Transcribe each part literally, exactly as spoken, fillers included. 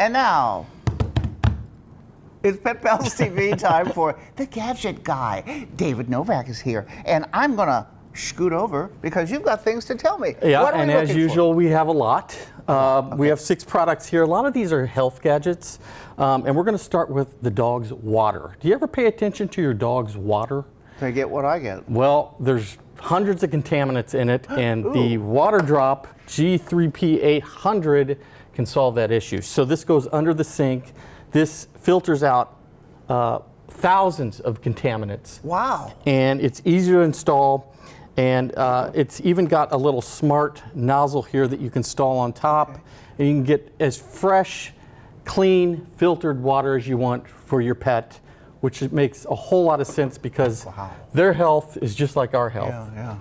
And now, it's Pet Pals T V time for the gadget guy. David Novak is here, and I'm going to scoot over because you've got things to tell me. Yeah, what are and we as usual, for? we have a lot. Uh, okay. We have six products here. A lot of these are health gadgets, um, and we're going to start with the dog's water. Do you ever pay attention to your dog's water? They get what I get. Well, there's hundreds of contaminants in it, and the Waterdrop G three P eight hundred can solve that issue. So this goes under the sink. This filters out uh, thousands of contaminants. Wow. And it's easy to install, and uh, it's even got a little smart nozzle here that you can install on top, okay. and you can get as fresh, clean, filtered water as you want for your pet, which makes a whole lot of sense because wow. their health is just like our health. Yeah, yeah.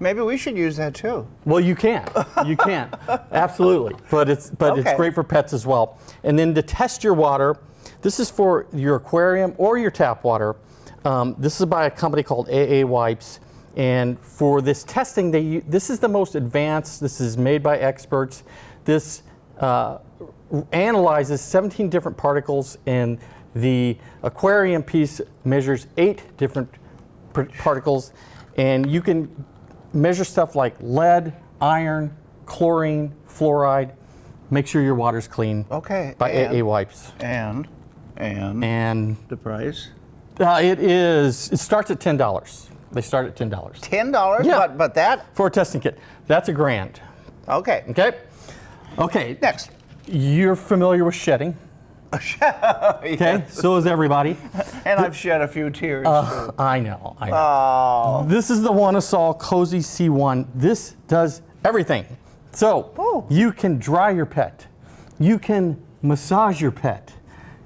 Maybe we should use that too. Well, you can, you can, absolutely. But it's but okay. it's great for pets as well. And then to test your water, this is for your aquarium or your tap water. Um, this is by a company called A A Wipes, and for this testing, they this is the most advanced. This is made by experts. This uh, analyzes seventeen different particles, and the aquarium piece measures eight different particles, and you can measure stuff like lead, iron, chlorine, fluoride. Make sure your water's clean. Okay. By and, A A Wipes. And and and the price? Uh, it is. It starts at ten dollars. They start at ten dollars. Ten dollars? Yeah. But but that for a testing kit, that's a grand. Okay. Okay. Okay. Next. You're familiar with shedding. Okay, yes. So is everybody. And I've shed a few tears. Uh, I know, I know. Oh. This is the Wannisol Cozy C one. This does everything. So oh. you can dry your pet. You can massage your pet.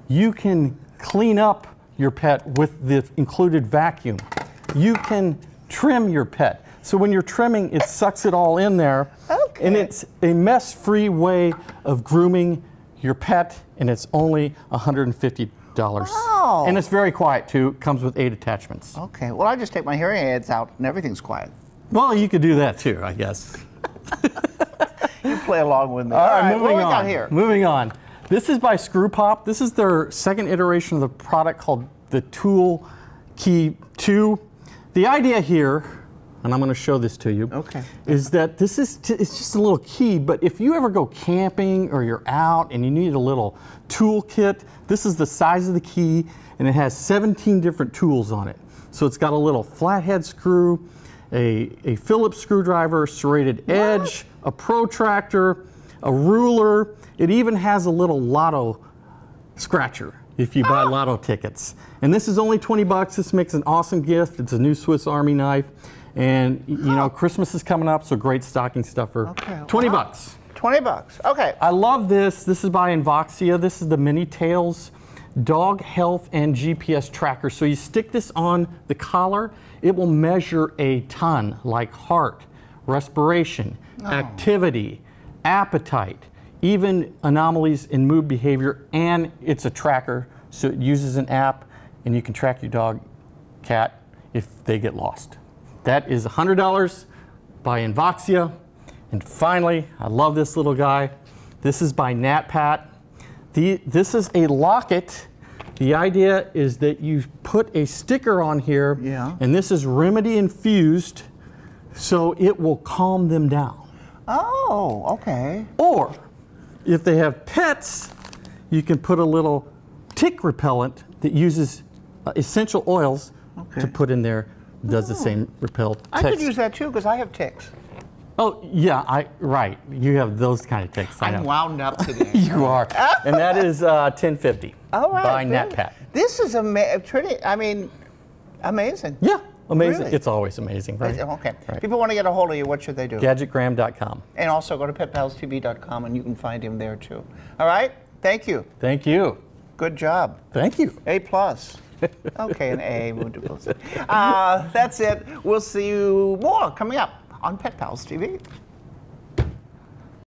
You can clean up your pet with the included vacuum. You can trim your pet. So when you're trimming, it sucks it all in there. Okay. And it's a mess-free way of grooming your pet, and it's only one hundred fifty dollars. Wow. And it's very quiet too, comes with eight attachments. Okay, well I just take my hearing aids out and everything's quiet. Well, you could do that too, I guess. You play along with me. All, All right, right, moving what on. We got here? Moving on. This is by Screwpop. This is their second iteration of the product called the Tool Key two. The idea here, and I'm gonna show this to you, okay. is that this is, it's just a little key, but if you ever go camping or you're out and you need a little tool kit, this is the size of the key, and it has seventeen different tools on it. So it's got a little flathead screw, a, a Phillips screwdriver, serrated what? edge, a protractor, a ruler. It even has a little lotto scratcher if you buy ah. lotto tickets. And this is only twenty bucks. This makes an awesome gift. It's a new Swiss Army knife. And you know, huh. Christmas is coming up, so great stocking stuffer. Okay. twenty wow. bucks. twenty bucks, okay. I love this. This is by Invoxia. This is the Mini Tails dog health and G P S tracker. So you stick this on the collar, it will measure a ton, like heart, respiration, oh. activity, appetite, even anomalies in mood behavior, and it's a tracker. So it uses an app, and you can track your dog, cat, if they get lost. That is one hundred dollars by Invoxia. And finally, I love this little guy. This is by NatPat. The, this is a locket. The idea is that you put a sticker on here, yeah. and this is remedy infused, so it will calm them down. Oh, okay. Or if they have pets, you can put a little tick repellent that uses uh, essential oils okay. to put in there. Does the same repel ticks. I could use that too because I have ticks. Oh yeah, I right. You have those kind of ticks. I I'm know. wound up today. You are, and that is uh, ten fifty. All right, by NatPat. This is ama pretty. I mean, amazing. Yeah, amazing. Really? It's always amazing, right? Okay. Right. People want to get a hold of you. What should they do? Gadgetgram dot com. And also go to Pet Pals T V dot com, and you can find him there too. All right. Thank you. Thank you. Good job. Thank you. A plus. Okay, an A. Uh, that's it. We'll see you more coming up on Pet Pals T V.